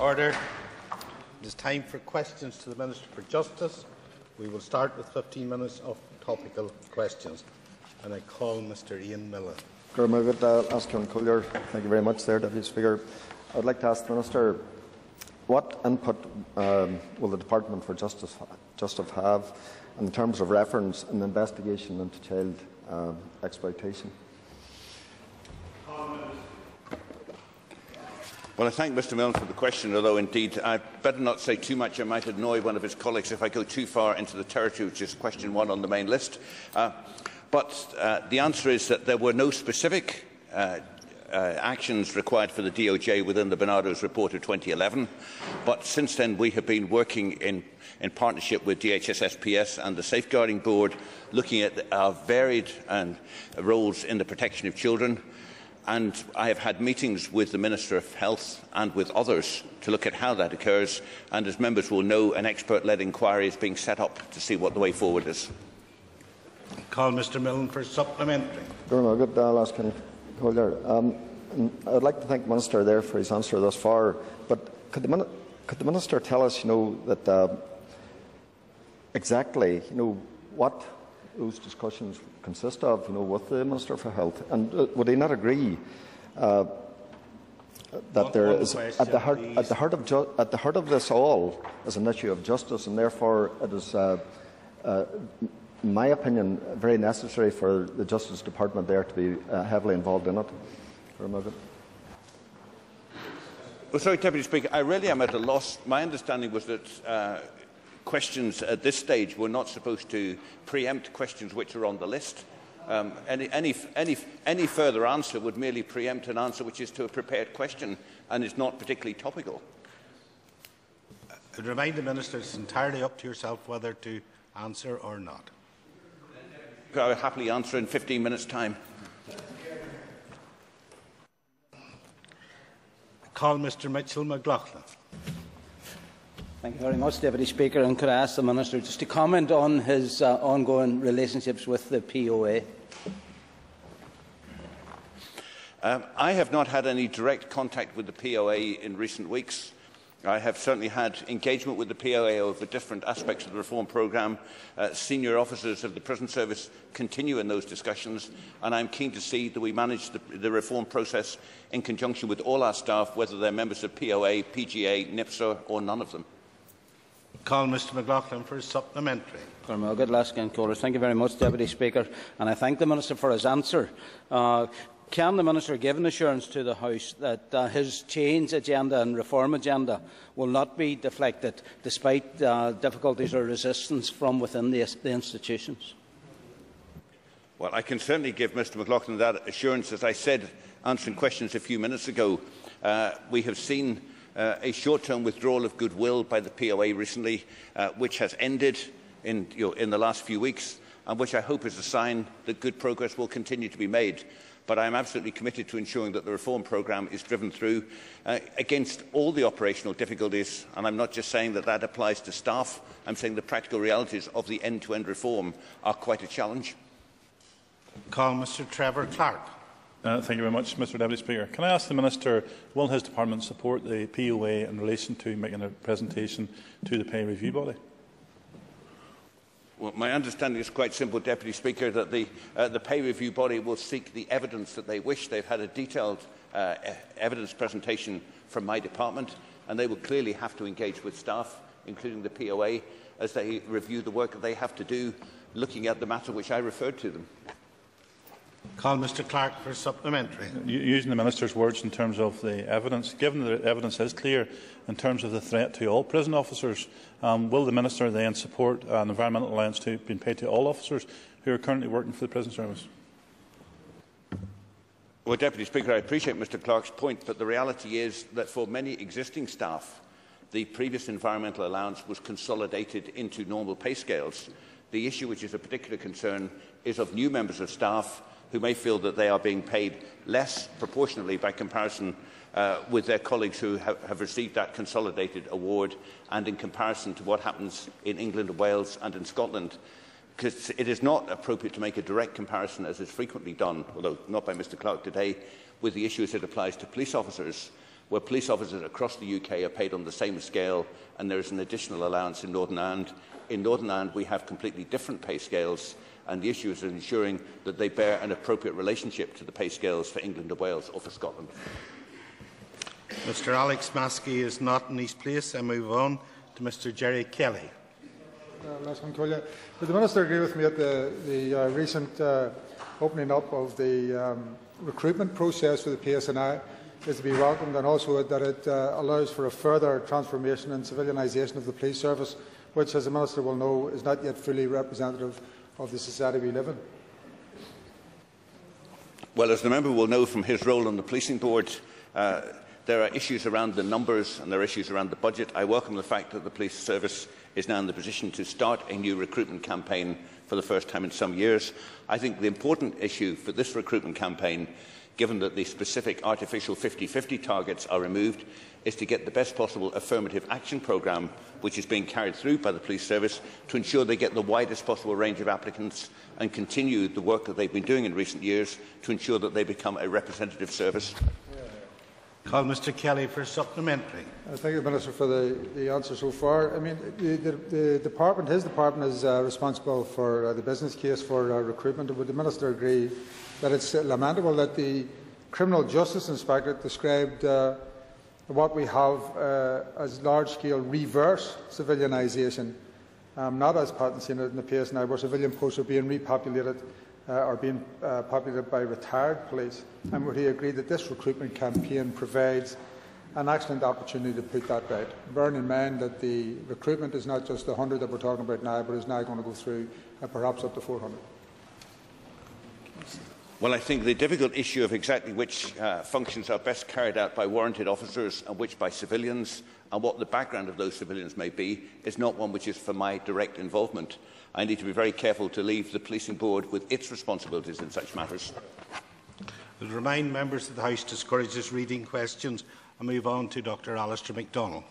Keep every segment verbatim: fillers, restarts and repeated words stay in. Order. It is time for questions to the Minister for Justice. We will start with fifteen minutes of topical questions. And I call Mister Ian Miller. Thank you very much, sir, Deputy Speaker. I would like to ask the Minister, what input um, will the Department for Justice, Justice have in terms of reference and investigation into child uh, exploitation? Well, I thank Mister Milne for the question, although indeed I better not say too much. I might annoy one of his colleagues if I go too far into the territory, which is question one on the main list. Uh, but uh, the answer is that there were no specific uh, Uh, actions required for the D O J within the Bernardo's report of twenty eleven, but since then we have been working in, in partnership with D H S S P S and the Safeguarding Board, looking at our varied and uh, roles in the protection of children. And I have had meetings with the Minister of Health and with others to look at how that occurs. And as members will know, an expert-led inquiry is being set up to see what the way forward is. I call Mister Milne for supplementary. Um, I would like to thank the Minister there for his answer thus far, but could the, could the Minister tell us, you know, that uh, exactly, you know, what those discussions consist of, you know, with the Minister for Health, and uh, would he not agree uh, that one, there one is question, at the heart, at the heart of ju at the heart of this all is an issue of justice, and therefore it is. Uh, uh, In my opinion, very necessary for the Justice Department there to be uh, heavily involved in it. Well, sorry, Deputy Speaker, I really am at a loss. My understanding was that uh, questions at this stage were not supposed to preempt questions which are on the list. Um, any, any, any, any further answer would merely preempt an answer which is to a prepared question and is not particularly topical. I would remind the Minister it's entirely up to yourself whether to answer or not. I will happily answer in fifteen minutes' time. I call Mister Mitchell-McLaughlin. Thank you very much, Deputy Speaker. And could I ask the Minister just to comment on his uh, ongoing relationships with the P O A? Um, I have not had any direct contact with the P O A in recent weeks. I have certainly had engagement with the P O A over different aspects of the reform programme. Uh, senior officers of the prison service continue in those discussions, and I am keen to see that we manage the, the reform process in conjunction with all our staff, whether they are members of P O A, P G A, NIPSA or none of them. Call Mister McLaughlin for a supplementary. Thank you very much, Deputy Speaker, and I thank the Minister for his answer. Uh, Can the Minister give an assurance to the House that uh, his change agenda and reform agenda will not be deflected despite uh, difficulties or resistance from within the, the institutions? Well, I can certainly give Mr McLaughlin that assurance. As I said, answering questions a few minutes ago, uh, we have seen uh, a short-term withdrawal of goodwill by the P O A recently, uh, which has ended in, you know, in the last few weeks, and which I hope is a sign that good progress will continue to be made. But I am absolutely committed to ensuring that the reform programme is driven through uh, against all the operational difficulties. And I'm not just saying that that applies to staff. I'm saying the practical realities of the end-to-end reform are quite a challenge. Call Mister Trevor Clark. Uh, thank you very much, Mister Deputy Speaker. Can I ask the Minister, will his department support the P O A in relation to making a presentation to the Pay Review Body? Well, my understanding is quite simple, Deputy Speaker, that the, uh, the Pay Review Body will seek the evidence that they wish. They've had a detailed uh, evidence presentation from my department, and they will clearly have to engage with staff, including the P O A, as they review the work that they have to do, looking at the matter which I referred to them. Call Mister Clark for supplementary. Using the Minister's words in terms of the evidence, given that the evidence is clear in terms of the threat to all prison officers, um, will the Minister then support an environmental allowance to be paid to all officers who are currently working for the prison service? Well, Deputy Speaker, I appreciate Mister Clark's point, but the reality is that for many existing staff, the previous environmental allowance was consolidated into normal pay scales. The issue which is a particular concern is of new members of staff who may feel that they are being paid less proportionately by comparison uh, with their colleagues who ha have received that consolidated award, and in comparison to what happens in England, Wales and in Scotland. Because it is not appropriate to make a direct comparison, as is frequently done, although not by Mr Clark today, with the issue as it applies to police officers. where police officers across the U K are paid on the same scale, and there is an additional allowance in Northern Ireland. In Northern Ireland, we have completely different pay scales, and the issue is ensuring that they bear an appropriate relationship to the pay scales for England or Wales or for Scotland. Mr Alex Maskey is not in his place. I move on to Mr Gerry Kelly. Uh, Did the Minister agree with me that the, the uh, recent uh, opening up of the um, recruitment process for the P S N I is to be welcomed, and also that it uh, allows for a further transformation and civilianisation of the police service, which, as the Minister will know, is not yet fully representative of the society we live in? Well, as the member will know from his role on the Policing Board, uh, there are issues around the numbers and there are issues around the budget. I welcome the fact that the police service is now in the position to start a new recruitment campaign for the first time in some years. I think the important issue for this recruitment campaign, given that the specific artificial fifty fifty targets are removed, is to get the best possible affirmative action programme, which is being carried through by the police service, to ensure they get the widest possible range of applicants and continue the work that they've been doing in recent years to ensure that they become a representative service. Call Mr Kelly for supplementary. I thank the Minister for the, the answer so far. I mean, the, the, the department, his department is uh, responsible for uh, the business case for uh, recruitment. Would the Minister agree that it's lamentable that the Criminal Justice Inspectorate described uh, what we have uh, as large-scale reverse civilianisation, um, not as patency in the P S N I, where civilian posts are being repopulated uh, or being uh, populated by retired police? And would he agree that this recruitment campaign provides an excellent opportunity to put that right? Bearing in mind that the recruitment is not just the one hundred that we're talking about now, but is now going to go through uh, perhaps up to four hundred. Well, I think the difficult issue of exactly which uh, functions are best carried out by warranted officers and which by civilians, and what the background of those civilians may be, is not one which is for my direct involvement. I need to be very careful to leave the Policing Board with its responsibilities in such matters. I will remind members that the House discourages reading questions. I move on to Doctor Alastair Macdonald.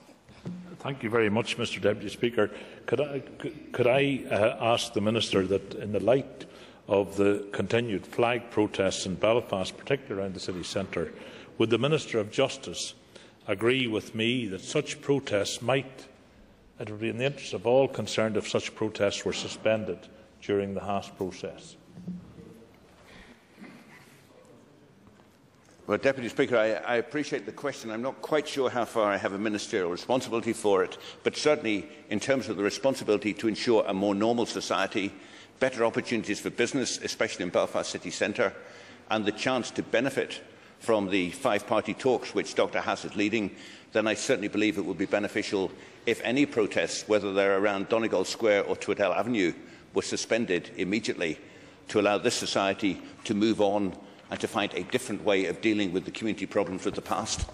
Thank you very much, Mister Deputy Speaker. Could I, could I uh, ask the Minister that, in the light of the continued flag protests in Belfast, particularly around the city centre, would the Minister of Justice agree with me that such protests might, it would be in the interest of all concerned if such protests were suspended during the Haass process? Well, Deputy Speaker, I, I appreciate the question. I'm not quite sure how far I have a ministerial responsibility for it, but certainly in terms of the responsibility to ensure a more normal society, better opportunities for business, especially in Belfast city centre, and the chance to benefit from the five-party talks which Doctor Haass is leading, then I certainly believe it would be beneficial if any protests, whether they are around Donegal Square or Twaddell Avenue, were suspended immediately to allow this society to move on and to find a different way of dealing with the community problems of the past.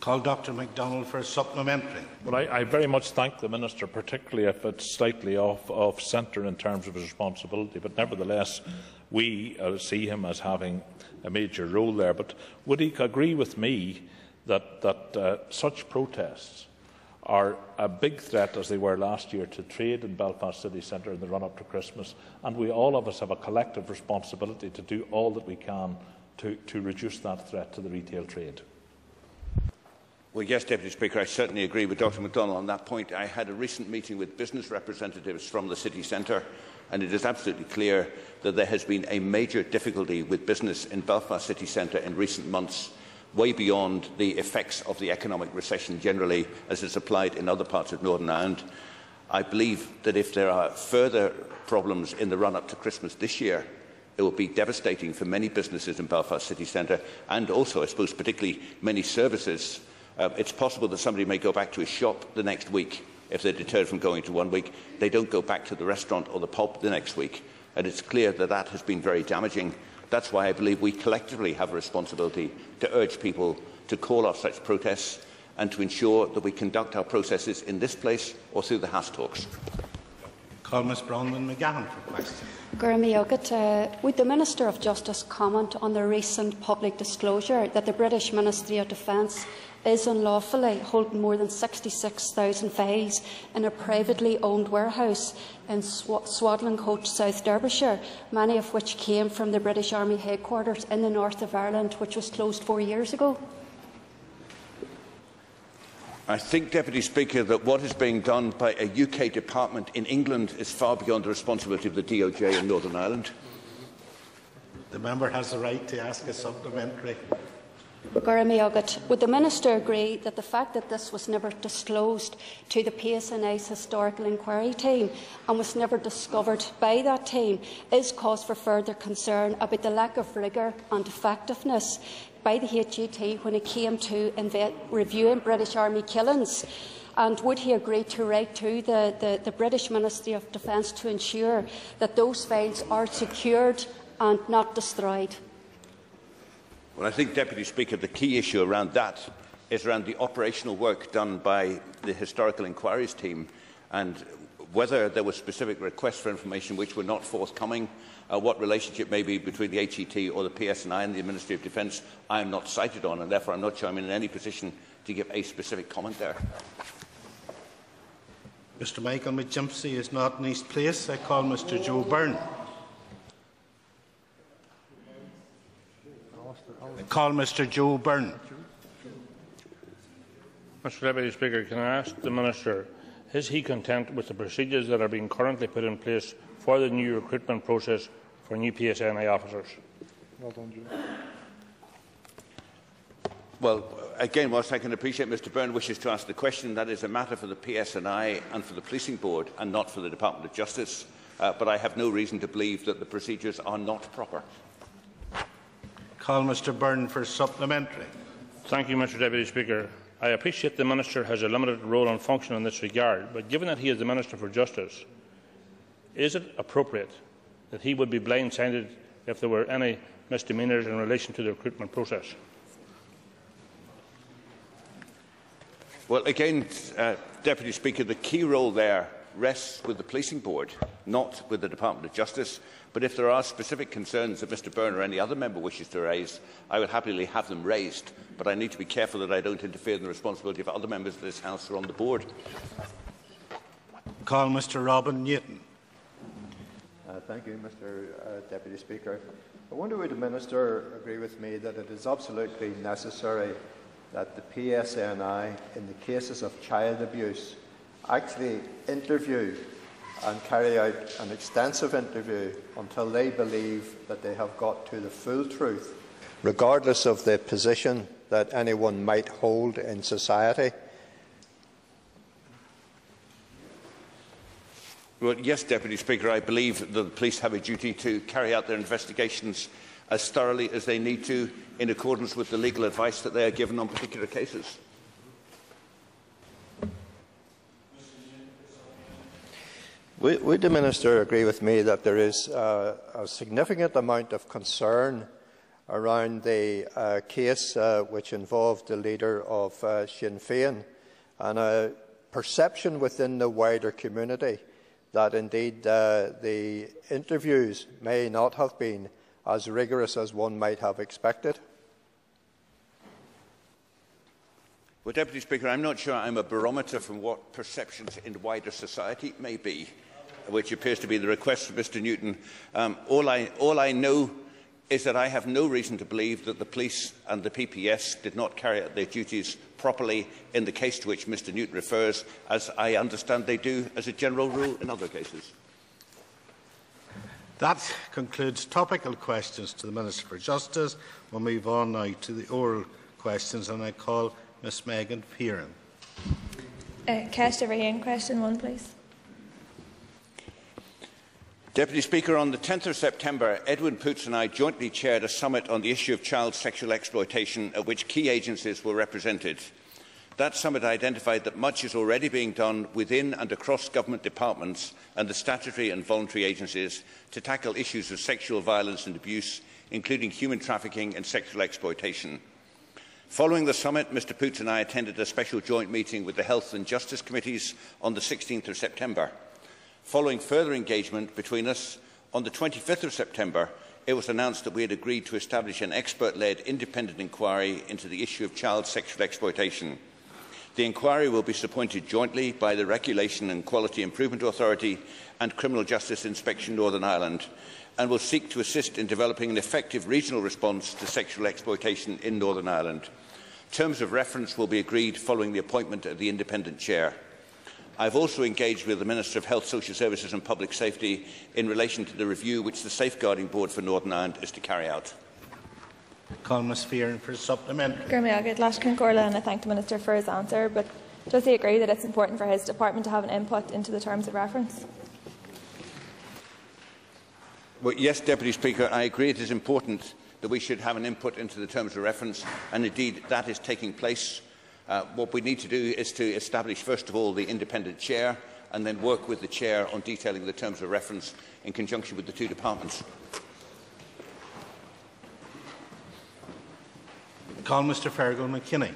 Call Doctor Macdonald for a supplementary. Well, I, I very much thank the Minister, particularly if it's slightly off, off centre in terms of his responsibility, but nevertheless we uh, see him as having a major role there. But would he agree with me that, that uh, such protests are a big threat, as they were last year, to trade in Belfast city centre in the run-up to Christmas, and we all of us have a collective responsibility to do all that we can to, to reduce that threat to the retail trade? Well, yes, Deputy Speaker, I certainly agree with Doctor Macdonald on that point. I had a recent meeting with business representatives from the city centre, and it is absolutely clear that there has been a major difficulty with business in Belfast city centre in recent months, way beyond the effects of the economic recession generally, as it's applied in other parts of Northern Ireland. I believe that if there are further problems in the run-up to Christmas this year, it will be devastating for many businesses in Belfast city centre, and also, I suppose, particularly many services. Uh, it's possible that somebody may go back to a shop the next week. If they're deterred from going to one week, they don't go back to the restaurant or the pub the next week. And it's clear that that has been very damaging. That's why I believe we collectively have a responsibility to urge people to call off such protests and to ensure that we conduct our processes in this place or through the Haass talks. Call Miz Bronwyn-McGahan for questions. Uh, would the Minister of Justice comment on the recent public disclosure that the British Ministry of Defence is unlawfully holding more than sixty-six thousand files in a privately owned warehouse in Sw Swadling Cote, South Derbyshire, many of which came from the British Army headquarters in the north of Ireland, which was closed four years ago? I think, Deputy Speaker, that what is being done by a U K department in England is far beyond the responsibility of the D O J in Northern Ireland. The member has the right to ask a supplementary. Would the Minister agree that the fact that this was never disclosed to the P S N I's historical inquiry team and was never discovered by that team is cause for further concern about the lack of rigour and effectiveness by the H U T when it came to reviewing British Army killings? And would he agree to write to the, the, the British Ministry of Defence to ensure that those files are secured and not destroyed? Well, I think, Deputy Speaker, the key issue around that is around the operational work done by the Historical Inquiries Team and whether there were specific requests for information which were not forthcoming, uh, what relationship may be between the H E T or the P S N I and the Ministry of Defence. I am not cited on, and therefore I am not sure I am in any position to give a specific comment there. Mr Michael McGimsey is not in his place. I call Mr Joe Byrne. I call Mr Joe Byrne. Mr Deputy Speaker, can I ask the Minister, is he content with the procedures that are being currently put in place for the new recruitment process for new P S N I officers? Well done, Joe. Well, again, whilst I can appreciate Mr Byrne wishes to ask the question, that is a matter for the P S N I and for the Policing Board and not for the Department of Justice. Uh, but I have no reason to believe that the procedures are not proper. I call Mr Byrne for supplementary. Thank you, Mr Deputy Speaker. I appreciate the Minister has a limited role and function in this regard, but given that he is the Minister for Justice, is it appropriate that he would be blindsided if there were any misdemeanours in relation to the recruitment process? Well, again, uh, Deputy Speaker, the key role there rests with the Policing Board, not with the Department of Justice. But if there are specific concerns that Mr Byrne or any other member wishes to raise, I would happily have them raised. But I need to be careful that I don't interfere in the responsibility of other members of this House or on the Board. I call Mr Robin Newton. Uh, thank you, Mr uh, Deputy Speaker. I wonder would the Minister agree with me that it is absolutely necessary that the P S N I, in the cases of child abuse, actually interview and carry out an extensive interview until they believe that they have got to the full truth, regardless of the position that anyone might hold in society? Well, yes, Deputy Speaker, I believe that the police have a duty to carry out their investigations as thoroughly as they need to, in accordance with the legal advice that they are given on particular cases. Would the Minister agree with me that there is uh, a significant amount of concern around the uh, case uh, which involved the leader of uh, Sinn Féin, and a perception within the wider community that indeed uh, the interviews may not have been as rigorous as one might have expected? Well, Deputy Speaker, I am not sure I am a barometer from what perceptions in wider society may be, which appears to be the request of Mr Newton. Um, all, I, all I know is that I have no reason to believe that the police and the P P S did not carry out their duties properly in the case to which Mr Newton refers, as I understand they do as a general rule in other cases. That concludes topical questions to the Minister for Justice. We will move on now to the oral questions, and I call Miz Megan Fearon. Uh, Cast over here in question one, please. Deputy Speaker, on the tenth of September, Edwin Poots and I jointly chaired a summit on the issue of child sexual exploitation, at which key agencies were represented. That summit identified that much is already being done within and across government departments and the statutory and voluntary agencies to tackle issues of sexual violence and abuse, including human trafficking and sexual exploitation. Following the summit, Mr Poots and I attended a special joint meeting with the Health and Justice Committees on the sixteenth of September. Following further engagement between us, on the twenty-fifth of September, it was announced that we had agreed to establish an expert-led independent inquiry into the issue of child sexual exploitation. The inquiry will be supported jointly by the Regulation and Quality Improvement Authority and Criminal Justice Inspection Northern Ireland, and will seek to assist in developing an effective regional response to sexual exploitation in Northern Ireland. Terms of reference will be agreed following the appointment of the independent chair. I have also engaged with the Minister of Health, Social Services and Public Safety in relation to the review which the Safeguarding Board for Northern Ireland is to carry out. Call Miz Fearon for a supplement. I thank the Minister for his answer, but does he agree that it is important for his department to have an input into the terms of reference? Well, yes, Deputy Speaker, I agree it is important that we should have an input into the terms of reference, and indeed that is taking place. Uh, what we need to do is to establish, first of all, the independent chair, and then work with the chair on detailing the terms of reference in conjunction with the two departments. Call Mister Fergal McKinney.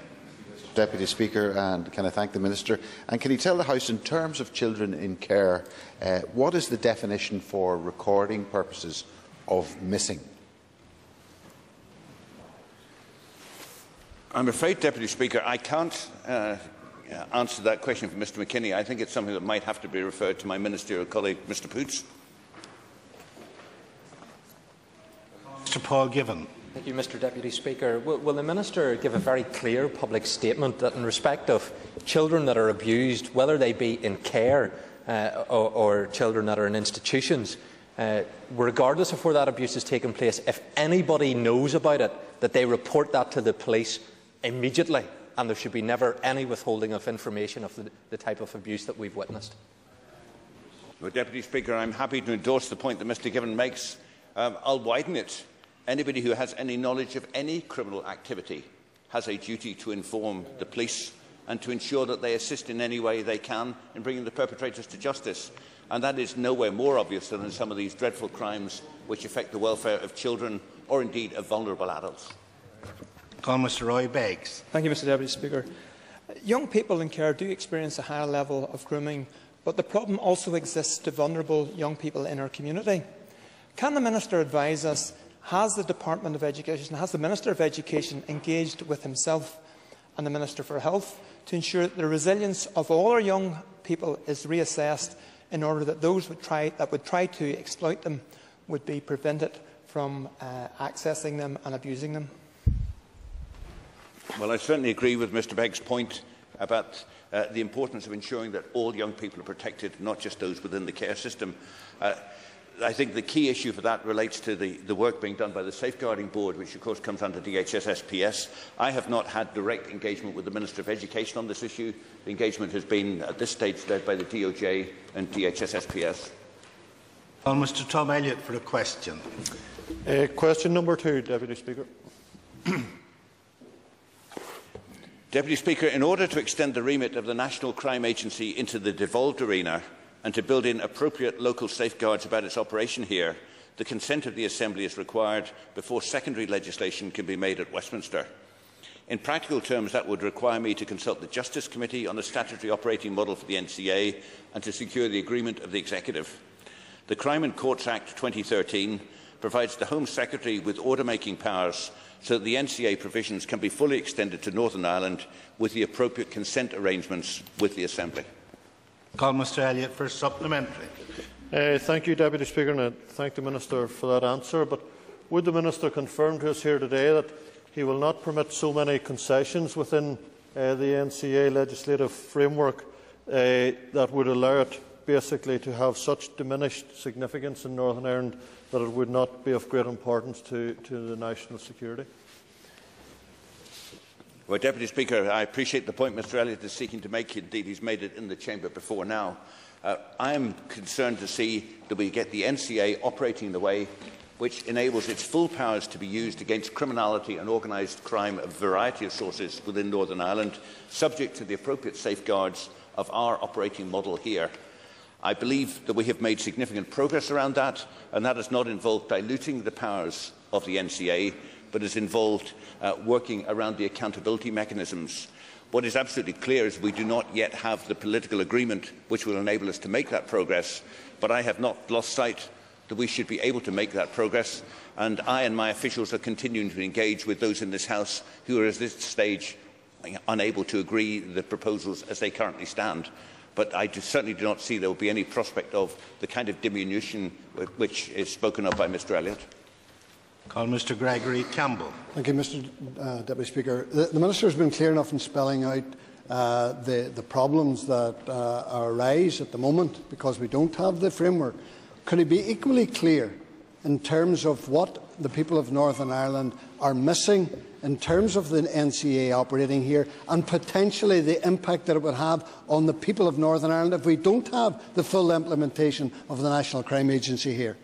Deputy Speaker, and can I thank the Minister? And can he tell the House, in terms of children in care, uh, what is the definition for recording purposes of missing? I'm afraid, Deputy Speaker, I can't uh, answer that question for Mr McKinney. I think it's something that might have to be referred to my ministerial colleague, Mr Poots. Mr Paul Givan. Thank you, Mr Deputy Speaker. Will, will the Minister give a very clear public statement that in respect of children that are abused, whether they be in care uh, or, or children that are in institutions, Uh, regardless of where that abuse has taken place, if anybody knows about it, that they report that to the police immediately, and there should be never any withholding of information of the, the type of abuse that we've witnessed? Well, Deputy Speaker, I'm happy to endorse the point that Mr Given makes. Um, I'll widen it. Anybody who has any knowledge of any criminal activity has a duty to inform the police and to ensure that they assist in any way they can in bringing the perpetrators to justice. And that is nowhere more obvious than in some of these dreadful crimes which affect the welfare of children or indeed of vulnerable adults. Call Mister Roy Beggs. Thank you, Mr Deputy Speaker. Young people in care do experience a higher level of grooming, but the problem also exists to vulnerable young people in our community. Can the Minister advise us, has the Department of Education, has the Minister of Education engaged with himself and the Minister for Health to ensure that the resilience of all our young people is reassessed, in order that those would try, that would try to exploit them would be prevented from uh, accessing them and abusing them? Well, I certainly agree with Mr Begg's point about uh, the importance of ensuring that all young people are protected, not just those within the care system. Uh, I think the key issue for that relates to the, the work being done by the Safeguarding Board, which of course comes under D H S S P S. I have not had direct engagement with the Minister of Education on this issue. The engagement has been, at this stage, led by the D O J and D H S S P S. Well, Mr Tom Elliott for a question. Uh, question number two, Deputy Speaker. Deputy Speaker, in order to extend the remit of the National Crime Agency into the devolved arena, and to build in appropriate local safeguards about its operation here, the consent of the Assembly is required before secondary legislation can be made at Westminster. In practical terms, that would require me to consult the Justice Committee on a statutory operating model for the N C A and to secure the agreement of the Executive. The Crime and Courts Act twenty thirteen provides the Home Secretary with order-making powers so that the N C A provisions can be fully extended to Northern Ireland with the appropriate consent arrangements with the Assembly. Call Mr Elliott for supplementary. Uh, thank you, Deputy Speaker, and I thank the Minister for that answer. But would the Minister confirm to us here today that he will not permit so many concessions within uh, the N C A legislative framework uh, that would allow it basically to have such diminished significance in Northern Ireland that it would not be of great importance to, to the national security? Well, Deputy Speaker, I appreciate the point Mr Elliott is seeking to make. Indeed, he's made it in the chamber before now. Uh, I am concerned to see that we get the N C A operating in the way which enables its full powers to be used against criminality and organised crime of a variety of sources within Northern Ireland, subject to the appropriate safeguards of our operating model here. I believe that we have made significant progress around that, and that has not involved diluting the powers of the N C A, but is involved uh, working around the accountability mechanisms. What is absolutely clear is we do not yet have the political agreement which will enable us to make that progress, but I have not lost sight that we should be able to make that progress, and I and my officials are continuing to engage with those in this House who are at this stage unable to agree the proposals as they currently stand. But I do, certainly do not see there will be any prospect of the kind of diminution which is spoken of by Mr Elliott. Call Mr Gregory Campbell. Thank you, Mr uh, Deputy Speaker. The, the Minister has been clear enough in spelling out uh, the, the problems that uh, arise at the moment because we don't have the framework. Could he be equally clear in terms of what the people of Northern Ireland are missing in terms of the N C A operating here and potentially the impact that it would have on the people of Northern Ireland if we don't have the full implementation of the National Crime Agency here?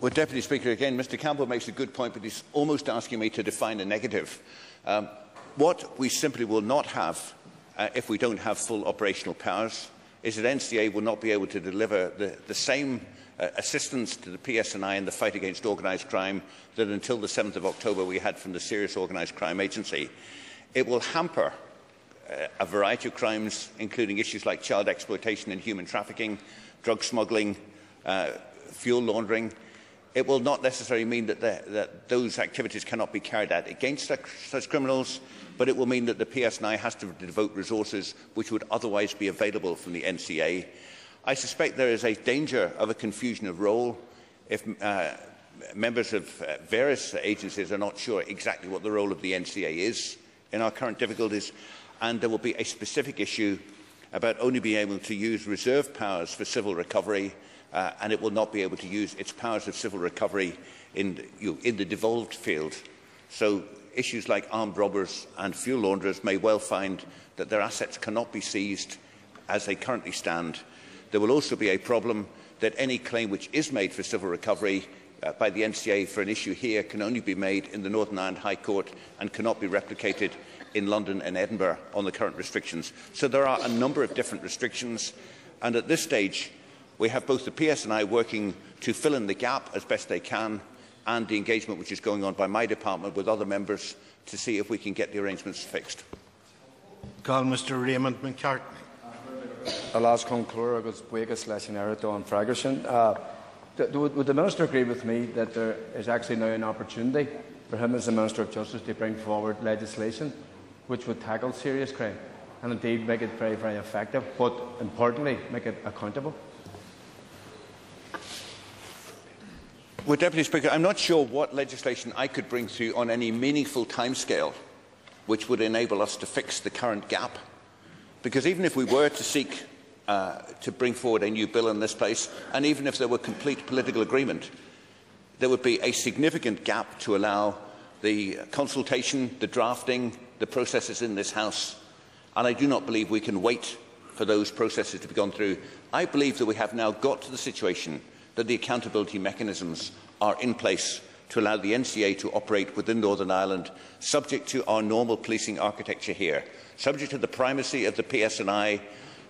Well, Deputy Speaker, again, Mr Campbell makes a good point, but he's almost asking me to define a negative. Um, what we simply will not have uh, if we don't have full operational powers is that N C A will not be able to deliver the, the same uh, assistance to the P S N I in the fight against organised crime that until the seventh of October we had from the Serious Organised Crime Agency. It will hamper uh, a variety of crimes, including issues like child exploitation and human trafficking, drug smuggling, uh, fuel laundering. It will not necessarily mean that, the, that those activities cannot be carried out against such criminals, but it will mean that the P S N I has to devote resources which would otherwise be available from the N C A. I suspect there is a danger of a confusion of role if uh, members of uh, various agencies are not sure exactly what the role of the N C A is in our current difficulties, and there will be a specific issue about only being able to use reserve powers for civil recovery. Uh, and it will not be able to use its powers of civil recovery in, you know, in the devolved field. So issues like armed robbers and fuel launderers may well find that their assets cannot be seized as they currently stand. There will also be a problem that any claim which is made for civil recovery uh, by the N C A for an issue here can only be made in the Northern Ireland High Court and cannot be replicated in London and Edinburgh on the current restrictions. So there are a number of different restrictions, and at this stage we have both the P S N I working to fill in the gap as best they can and the engagement which is going on by my department with other members to see if we can get the arrangements fixed. Call Mr Raymond McCartney. Uh, would the Minister agree with me that there is actually now an opportunity for him as the Minister of Justice to bring forward legislation which would tackle serious crime and indeed make it very, very effective, but importantly make it accountable? Well, Deputy Speaker, I'm not sure what legislation I could bring through on any meaningful timescale which would enable us to fix the current gap. Because even if we were to seek uh, to bring forward a new bill in this place, and even if there were complete political agreement, there would be a significant gap to allow the consultation, the drafting, the processes in this House. And I do not believe we can wait for those processes to be gone through. I believe that we have now got to the situation that the accountability mechanisms are in place to allow the N C A to operate within Northern Ireland, subject to our normal policing architecture here, subject to the primacy of the P S N I,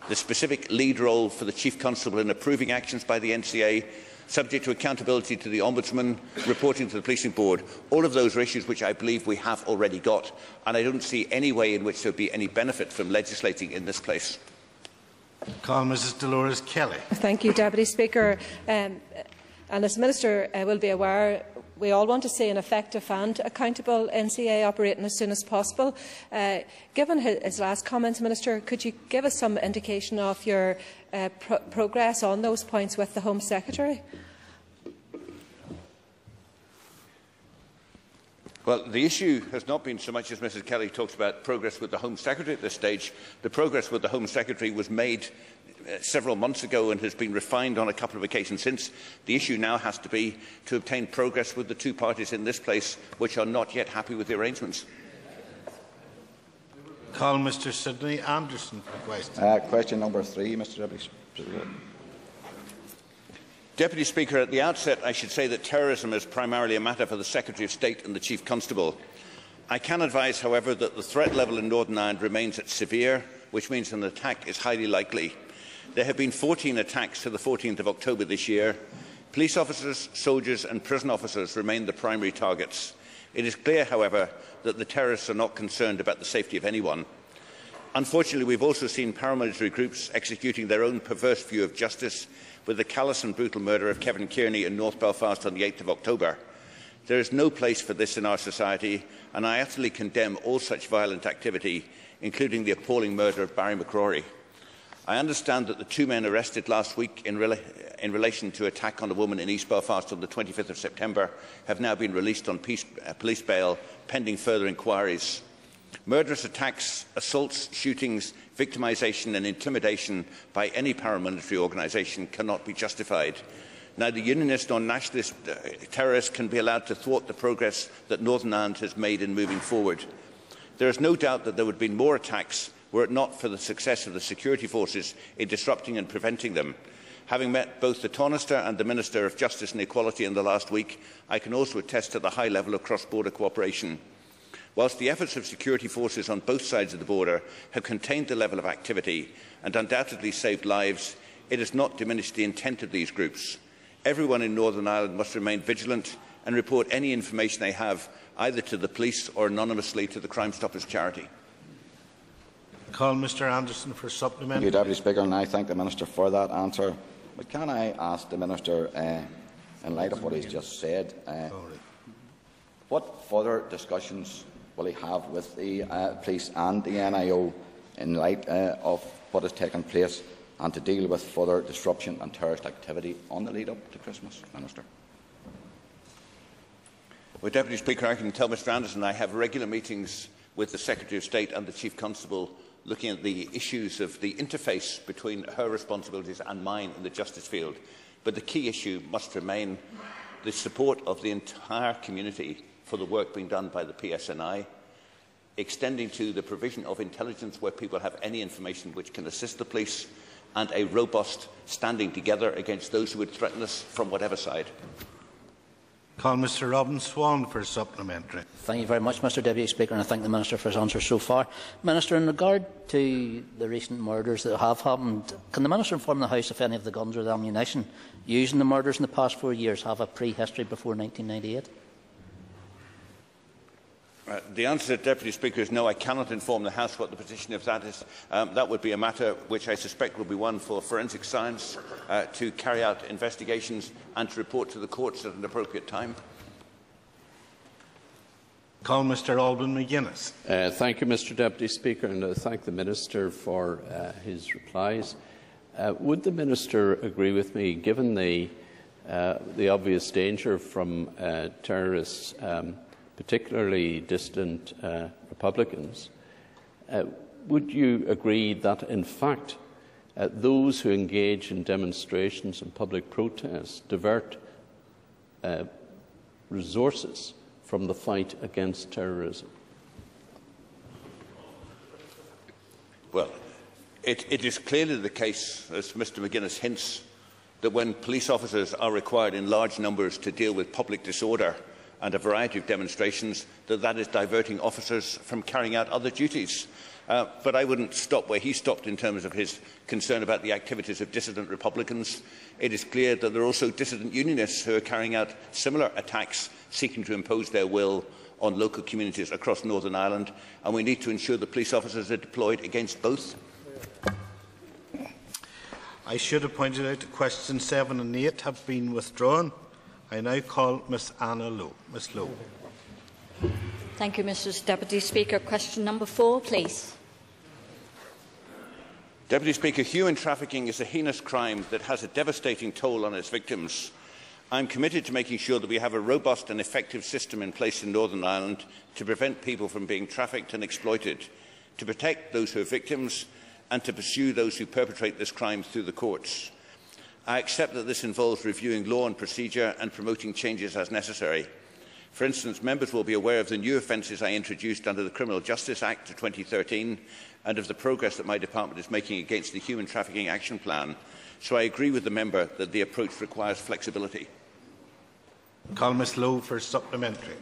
the specific lead role for the Chief Constable in approving actions by the N C A, subject to accountability to the Ombudsman, reporting to the Policing Board. All of those are issues which I believe we have already got, and I don't see any way in which there would be any benefit from legislating in this place. Call Missus Dolores Kelly. Thank you, Deputy Speaker. Um, and as the Minister uh, will be aware, we all want to see an effective and accountable N C A operating as soon as possible. Uh, given his last comments, Minister, could you give us some indication of your uh, pro progress on those points with the Home Secretary? Well, the issue has not been so much as Mrs Kelly talks about progress with the Home Secretary at this stage. The progress with the Home Secretary was made uh, several months ago and has been refined on a couple of occasions since. The issue now has to be to obtain progress with the two parties in this place which are not yet happy with the arrangements. Call Mr Sidney Anderson for question. Uh, question number three, Mr Deputy Speaker. Deputy Speaker, at the outset I should say that terrorism is primarily a matter for the Secretary of State and the Chief Constable. I can advise, however, that the threat level in Northern Ireland remains at severe, which means an attack is highly likely. There have been fourteen attacks to the fourteenth of October this year. Police officers, soldiers and prison officers remain the primary targets. It is clear, however, that the terrorists are not concerned about the safety of anyone. Unfortunately, we have also seen paramilitary groups executing their own perverse view of justice with the callous and brutal murder of Kevin Kearney in North Belfast on the eighth of October. There is no place for this in our society, and I utterly condemn all such violent activity, including the appalling murder of Barry McCrory. I understand that the two men arrested last week in, rela in relation to attack on a woman in East Belfast on the twenty-fifth of September have now been released on peace, uh, police bail, pending further inquiries. Murderous attacks, assaults, shootings, victimisation and intimidation by any paramilitary organisation cannot be justified. Neither unionist nor nationalist uh, terrorists can be allowed to thwart the progress that Northern Ireland has made in moving forward. There is no doubt that there would have been more attacks were it not for the success of the security forces in disrupting and preventing them. Having met both the Taoiseach and the Minister of Justice and Equality in the last week, I can also attest to the high level of cross-border cooperation. Whilst the efforts of security forces on both sides of the border have contained the level of activity and undoubtedly saved lives, it has not diminished the intent of these groups. Everyone in Northern Ireland must remain vigilant and report any information they have, either to the police or anonymously to the Crime Stoppers charity. I call Mr Anderson for supplementary. Thank you, Deputy Speaker, and I thank the Minister for that answer. But can I ask the Minister, uh, in light of what he's just said, uh, what further discussions will he have with the uh, police and the N I O in light uh, of what has taken place and to deal with further disruption and terrorist activity on the lead-up to Christmas, Minister? Well, Deputy Speaker, I can tell Mr Anderson I have regular meetings with the Secretary of State and the Chief Constable looking at the issues of the interface between her responsibilities and mine in the justice field. But the key issue must remain the support of the entire community for the work being done by the P S N I, extending to the provision of intelligence where people have any information which can assist the police, and a robust standing together against those who would threaten us from whatever side. Call Mr Robin Swan for supplementary. Thank you very much, Mr Deputy Speaker, and I thank the Minister for his answer so far. Minister, in regard to the recent murders that have happened, can the Minister inform the House if any of the guns or the ammunition used in the murders in the past four years have a pre-history before nineteen ninety-eight? Uh, the answer, Deputy Speaker, is no. I cannot inform the House what the position of that is. Um, that would be a matter which I suspect will be one for forensic science uh, to carry out investigations and to report to the courts at an appropriate time. Call Mr Alban Maginness. Uh, thank you, Mr Deputy Speaker, and I thank the Minister for uh, his replies. Uh, would the Minister agree with me, given the, uh, the obvious danger from uh, terrorists, um, particularly distant uh, Republicans, uh, would you agree that, in fact, uh, those who engage in demonstrations and public protests divert uh, resources from the fight against terrorism? Well, it, it is clearly the case, as Mr Maginness hints, that when police officers are required in large numbers to deal with public disorder and a variety of demonstrations, that that is diverting officers from carrying out other duties. Uh, but I wouldn't stop where he stopped in terms of his concern about the activities of dissident Republicans. It is clear that there are also dissident unionists who are carrying out similar attacks, seeking to impose their will on local communities across Northern Ireland, and we need to ensure that police officers are deployed against both. I should have pointed out that questions seven and eight have been withdrawn. I now call Miss Anna Lowe. Miss Lowe. Thank you, Mr Deputy Speaker. Question number four, please. Deputy Speaker, human trafficking is a heinous crime that has a devastating toll on its victims. I am committed to making sure that we have a robust and effective system in place in Northern Ireland to prevent people from being trafficked and exploited, to protect those who are victims, and to pursue those who perpetrate this crime through the courts. I accept that this involves reviewing law and procedure and promoting changes as necessary. For instance, members will be aware of the new offences I introduced under the Criminal Justice Act of twenty thirteen and of the progress that my department is making against the Human Trafficking Action Plan. So I agree with the member that the approach requires flexibility. Call Miss Lowe for supplementary.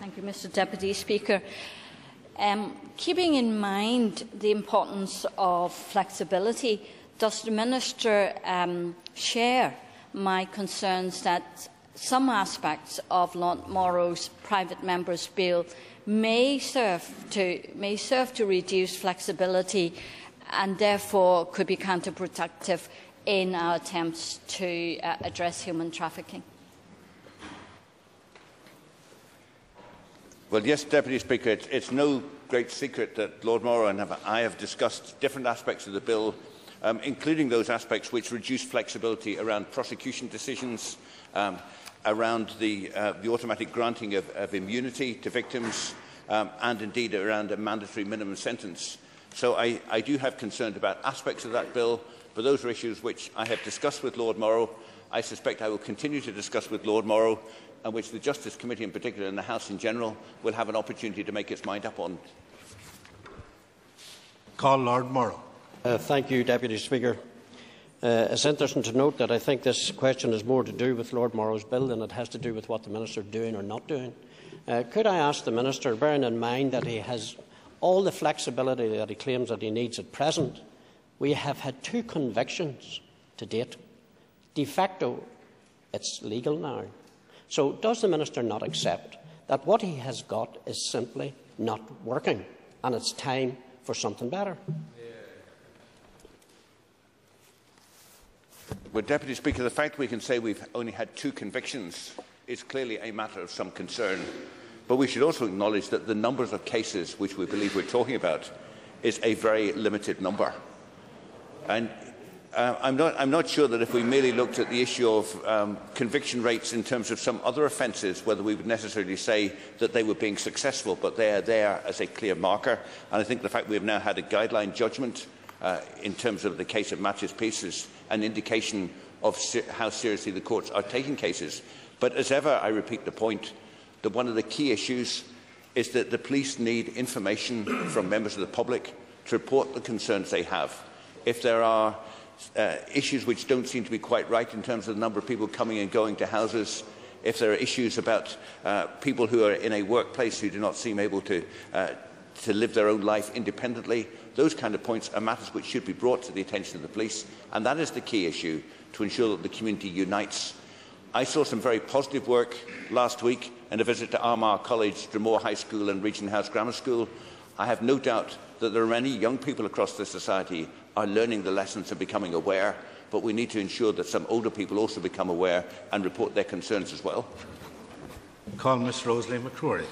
Thank you, Mr Deputy Speaker. Um, keeping in mind the importance of flexibility, does the Minister um, share my concerns that some aspects of Lord Morrow's private member's bill may serve to, may serve to reduce flexibility and therefore could be counterproductive in our attempts to uh, address human trafficking? Well, yes, Deputy Speaker, it's, it's no great secret that Lord Morrow and I have discussed different aspects of the bill um, including those aspects which reduce flexibility around prosecution decisions, um, around the, uh, the automatic granting of, of immunity to victims, um, and indeed around a mandatory minimum sentence. So I, I do have concerns about aspects of that bill, but those are issues which I have discussed with Lord Morrow. I suspect I will continue to discuss with Lord Morrow, and which the Justice Committee in particular and the House in general will have an opportunity to make its mind up on. Call Lord Morrow. Uh, thank you, Deputy Speaker. Uh, it's interesting to note that I think this question is more to do with Lord Morrow's bill than it has to do with what the Minister is doing or not doing. Uh, could I ask the Minister, bearing in mind that he has all the flexibility that he claims that he needs at present, we have had two convictions to date. De facto, it's legal now. So does the Minister not accept that what he has got is simply not working and it's time for something better? Well, Deputy Speaker, the fact we can say we've only had two convictions is clearly a matter of some concern. But we should also acknowledge that the numbers of cases which we believe we're talking about is a very limited number. And Uh, I'm, not, I'm not sure that if we merely looked at the issue of um, conviction rates in terms of some other offences, whether we would necessarily say that they were being successful, but they are there as a clear marker. And I think the fact we have now had a guideline judgment uh, in terms of the case of Matches Peace is an indication of se how seriously the courts are taking cases. But as ever, I repeat the point that one of the key issues is that the police need information from members of the public to report the concerns they have. If there are Uh, issues which don't seem to be quite right in terms of the number of people coming and going to houses, if there are issues about uh, people who are in a workplace who do not seem able to, uh, to live their own life independently, those kind of points are matters which should be brought to the attention of the police, and that is the key issue to ensure that the community unites. I saw some very positive work last week in a visit to Armagh College, Dromore High School and Regent House Grammar School. I have no doubt that there are many young people across the society are learning the lessons and becoming aware, but we need to ensure that some older people also become aware and report their concerns as well. Call Miss Rosalie McCrory.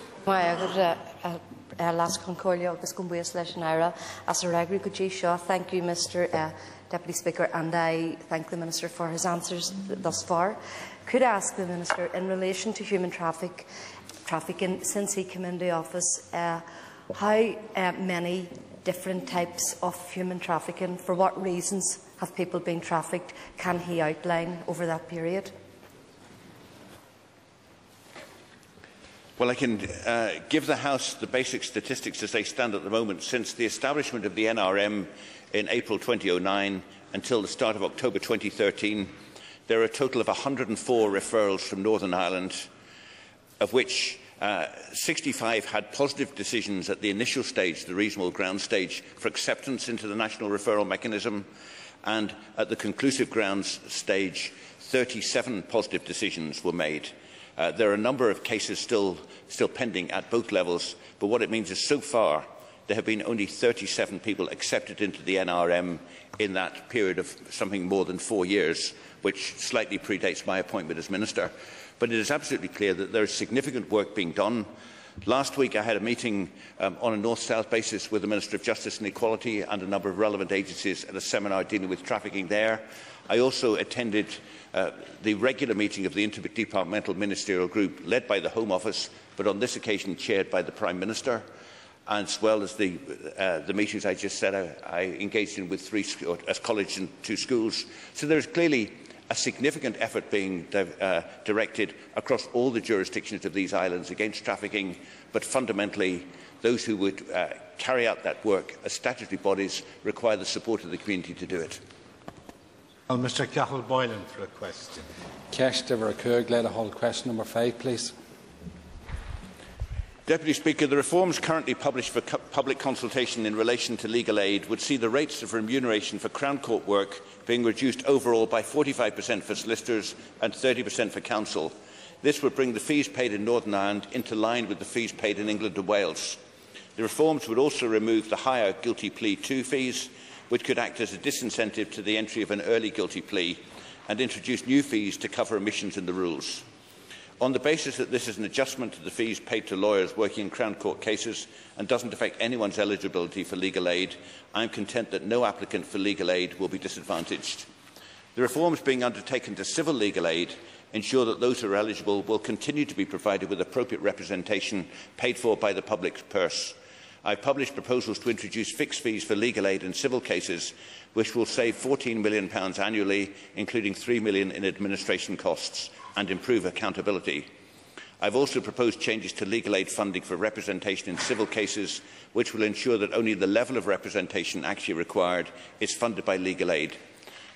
Thank you, Mister Uh, Deputy Speaker, and I thank the Minister for his answers thus far. Could I ask the Minister, in relation to human traffic, trafficking, since he came into office, uh, how uh, many different types of human trafficking, for what reasons have people been trafficked, can he outline over that period? Well, I can uh, give the House the basic statistics as they stand at the moment. Since the establishment of the N R M in April two thousand nine until the start of October twenty thirteen, there are a total of one hundred and four referrals from Northern Ireland, of which Uh, sixty-five had positive decisions at the initial stage, the reasonable ground stage, for acceptance into the national referral mechanism, and at the conclusive grounds stage, thirty-seven positive decisions were made. Uh, there are a number of cases still, still pending at both levels, but what it means is so far there have been only thirty-seven people accepted into the N R M in that period of something more than four years, which slightly predates my appointment as Minister. But it is absolutely clear that there is significant work being done. Last week I had a meeting um, on a north-south basis with the Minister of Justice and Equality and a number of relevant agencies at a seminar dealing with trafficking there. I also attended uh, the regular meeting of the Interdepartmental Ministerial Group led by the Home Office, but on this occasion chaired by the Prime Minister, as well as the, uh, the meetings I just said I, I engaged in with three colleges and two schools. So there is clearly a significant effort being uh, directed across all the jurisdictions of these islands against trafficking, but fundamentally those who would uh, carry out that work as statutory bodies require the support of the community to do it. Well, Mister Cahill Boylan for a question. Question number five, please. Deputy Speaker, the reforms currently published for public consultation in relation to legal aid would see the rates of remuneration for Crown Court work being reduced overall by forty-five percent for solicitors and thirty percent for counsel. This would bring the fees paid in Northern Ireland into line with the fees paid in England and Wales. The reforms would also remove the higher guilty plea two fees, which could act as a disincentive to the entry of an early guilty plea, and introduce new fees to cover omissions in the rules. on the basis that this is an adjustment to the fees paid to lawyers working in Crown Court cases and doesn't affect anyone's eligibility for legal aid, I am content that no applicant for legal aid will be disadvantaged. The reforms being undertaken to civil legal aid ensure that those who are eligible will continue to be provided with appropriate representation paid for by the public purse. I have published proposals to introduce fixed fees for legal aid in civil cases, which will save fourteen million pounds annually, including three million pounds in administration costs, and improve accountability. I have also proposed changes to legal aid funding for representation in civil cases, which will ensure that only the level of representation actually required is funded by legal aid.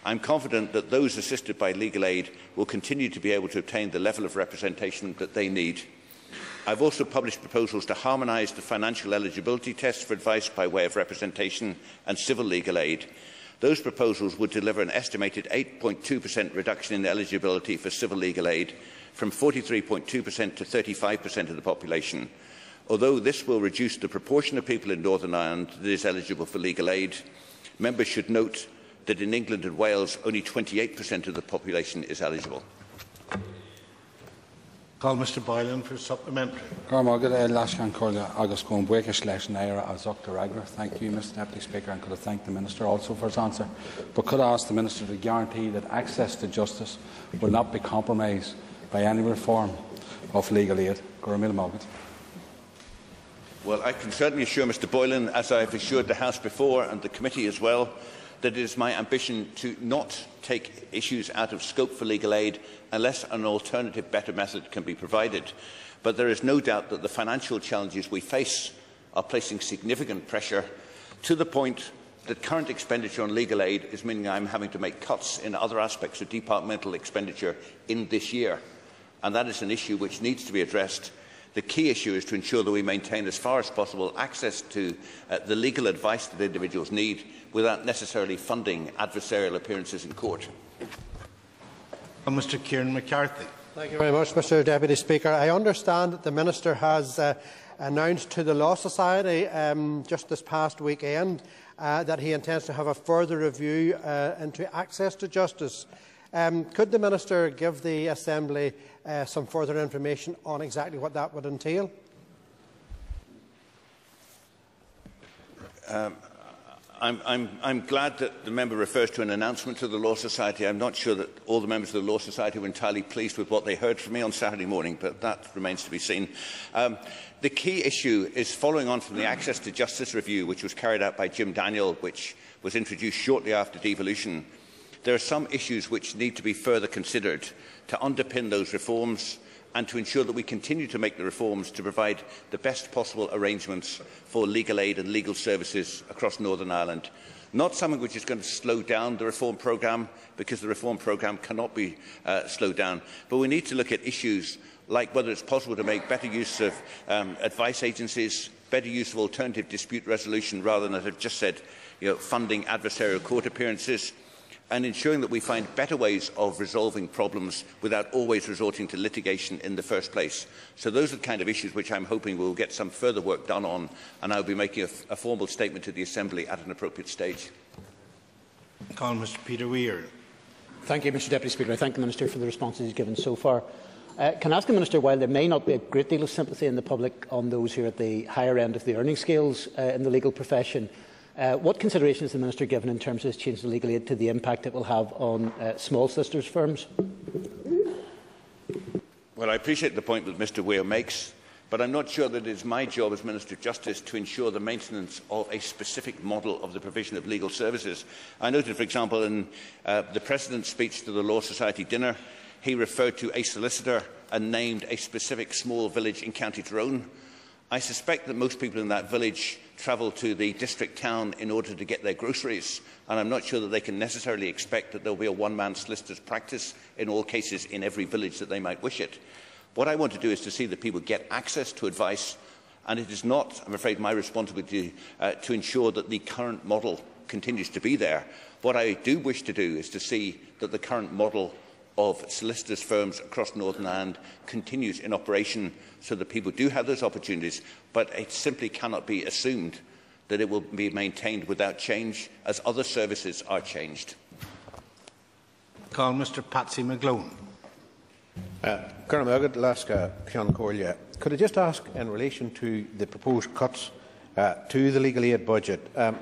I am confident that those assisted by legal aid will continue to be able to obtain the level of representation that they need. I have also published proposals to harmonise the financial eligibility tests for advice by way of representation and civil legal aid. Those proposals would deliver an estimated eight point two percent reduction in eligibility for civil legal aid, from forty-three point two percent to thirty-five percent of the population. Although this will reduce the proportion of people in Northern Ireland that is eligible for legal aid, members should note that in England and Wales only twenty-eight percent of the population is eligible. Call Mister Boylan for supplementary. Thank you, Mister Deputy Speaker, and could I thank the Minister also for his answer, but could I ask the Minister to guarantee that access to justice will not be compromised by any reform of legal aid? Well, I can certainly assure Mister Boylan, as I have assured the House before and the committee as well, that it is my ambition to not take issues out of scope for legal aid unless an alternative better method can be provided. But there is no doubt that the financial challenges we face are placing significant pressure, to the point that current expenditure on legal aid is meaning I am having to make cuts in other aspects of departmental expenditure in this year. And that is an issue which needs to be addressed. The key issue is to ensure that we maintain, as far as possible, access to uh, the legal advice that individuals need without necessarily funding adversarial appearances in court. And Mister Kieran McCarthy. Thank you very much, Mister Deputy Speaker. I understand that the Minister has uh, announced to the Law Society um, just this past weekend uh, that he intends to have a further review uh, into access to justice. Um, could the Minister give the Assembly uh, some further information on exactly what that would entail? Um, I'm, I'm, I'm glad that the member refers to an announcement to the Law Society. I'm not sure that all the members of the Law Society were entirely pleased with what they heard from me on Saturday morning, but that remains to be seen. Um, the key issue is following on from the Access to Justice Review, which was carried out by Jim Daniel, which was introduced shortly after devolution. There are some issues which need to be further considered to underpin those reforms and to ensure that we continue to make the reforms to provide the best possible arrangements for legal aid and legal services across Northern Ireland. Not something which is going to slow down the reform programme, because the reform programme cannot be uh, slowed down. But we need to look at issues like whether it's possible to make better use of um, advice agencies, better use of alternative dispute resolution rather than, as I've just said, you know, funding adversarial court appearances, and ensuring that we find better ways of resolving problems without always resorting to litigation in the first place. So those are the kind of issues which I'm hoping we'll get some further work done on, and I'll be making a, a formal statement to the Assembly at an appropriate stage. I call Mister Peter Weir. Thank you, Mister Deputy Speaker. I thank the Minister for the responses he's given so far. Uh, can I ask the Minister, while there may not be a great deal of sympathy in the public on those who are at the higher end of the earning scales uh, in the legal profession, Uh, what consideration is the Minister given in terms of this change to legal aid to the impact it will have on uh, small sisters firms? Well, I appreciate the point that Mr Weir makes, but I'm not sure that it is my job as Minister of Justice to ensure the maintenance of a specific model of the provision of legal services. I noted, for example, in uh, the President's speech to the Law Society dinner, he referred to a solicitor and named a specific small village in County Tyrone. I suspect that most people in that village travel to the district town in order to get their groceries, and I'm not sure that they can necessarily expect that there will be a one-man solicitor's practice in all cases in every village that they might wish it. What I want to do is to see that people get access to advice, and it is not, I'm afraid, my responsibility uh, to ensure that the current model continues to be there. What I do wish to do is to see that the current model of solicitors' firms across Northern Ireland continues in operation, so that people do have those opportunities, but it simply cannot be assumed that it will be maintained without change, as other services are changed. I call Mister Patsy McGlone. Uh, could I just ask in relation to the proposed cuts uh, to the legal aid budget, um,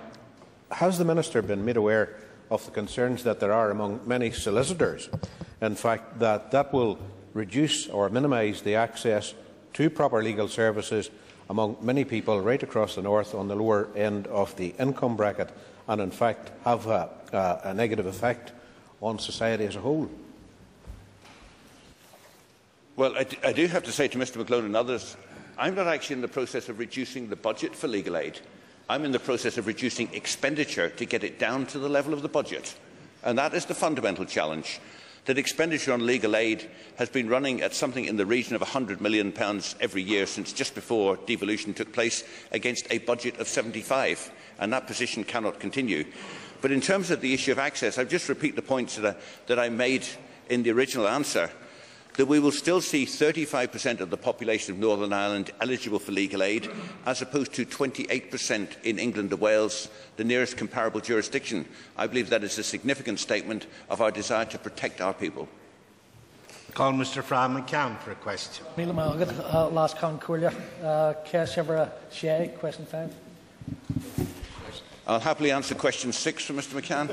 has the Minister been made aware of the concerns that there are among many solicitors, in fact, that that will reduce or minimise the access to proper legal services among many people right across the north on the lower end of the income bracket and, in fact, have a, uh, a negative effect on society as a whole? Well, I, I do have to say to Mr McClone and others, I'm not actually in the process of reducing the budget for legal aid. I'm in the process of reducing expenditure to get it down to the level of the budget. And that is the fundamental challenge, that expenditure on legal aid has been running at something in the region of one hundred million pounds every year since just before devolution took place, against a budget of seventy-five, and that position cannot continue. But in terms of the issue of access, I'll just repeat the points that I, that I made in the original answer, that we will still see thirty-five percent of the population of Northern Ireland eligible for legal aid, as opposed to twenty-eight percent in England and Wales, the nearest comparable jurisdiction. I believe that is a significant statement of our desire to protect our people. I call Mr Fran McCann for a question. I'll happily answer question six for Mr McCann.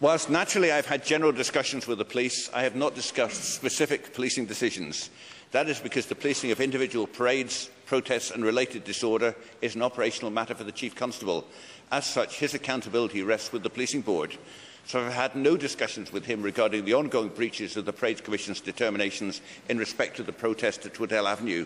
Whilst naturally I have had general discussions with the police, I have not discussed specific policing decisions. That is because the policing of individual parades, protests and related disorder is an operational matter for the Chief Constable. As such, his accountability rests with the Policing Board. So I have had no discussions with him regarding the ongoing breaches of the Parades Commission's determinations in respect to the protest at Twaddell Avenue.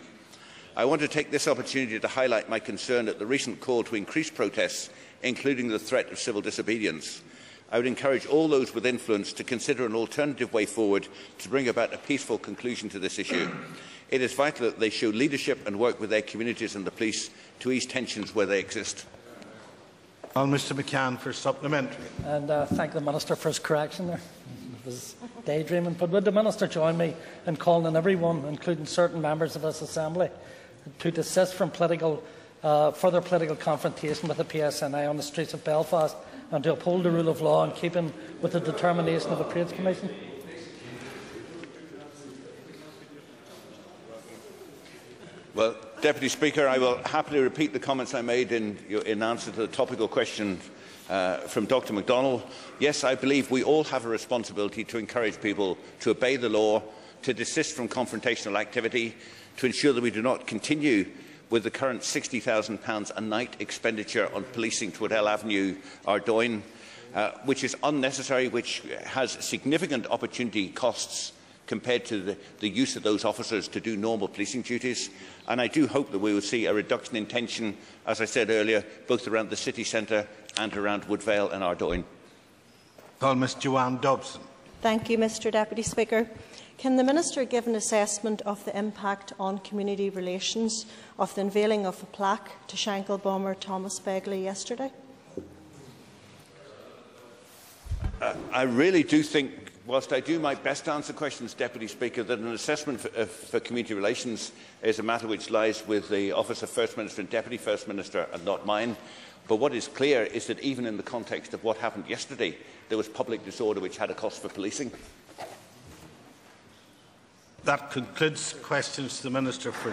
I want to take this opportunity to highlight my concern at the recent call to increase protests, including the threat of civil disobedience. I would encourage all those with influence to consider an alternative way forward to bring about a peaceful conclusion to this issue. It is vital that they show leadership and work with their communities and the police to ease tensions where they exist. I'll Mr McCann for supplementary. And uh, thank the Minister for his correction there. It was daydreaming. But would the Minister join me in calling on everyone, including certain members of this Assembly, to desist from political, uh, further political confrontation with the P S N I on the streets of Belfast, and to uphold the rule of law in keeping with the determination of the Parades Commission? Well, Deputy Speaker, I will happily repeat the comments I made in, in answer to the topical question uh, from Doctor Macdonald. Yes, I believe we all have a responsibility to encourage people to obey the law, to desist from confrontational activity, to ensure that we do not continue with the current sixty thousand pounds a night expenditure on policing Twaddell Avenue, Ardoyne, uh, which is unnecessary, which has significant opportunity costs compared to the, the use of those officers to do normal policing duties. And I do hope that we will see a reduction in tension, as I said earlier, both around the city centre and around Woodvale and Ardoyne. Call Miss Joanne Dobson. Thank you, Mr Deputy Speaker. Can the Minister give an assessment of the impact on community relations of the unveiling of a plaque to Shankill bomber Thomas Begley yesterday? Uh, I really do think, whilst I do my best to answer questions, Deputy Speaker, that an assessment for, uh, for community relations is a matter which lies with the Office of First Minister and Deputy First Minister and not mine. But what is clear is that even in the context of what happened yesterday, there was public disorder which had a cost for policing. That concludes questions to the Minister for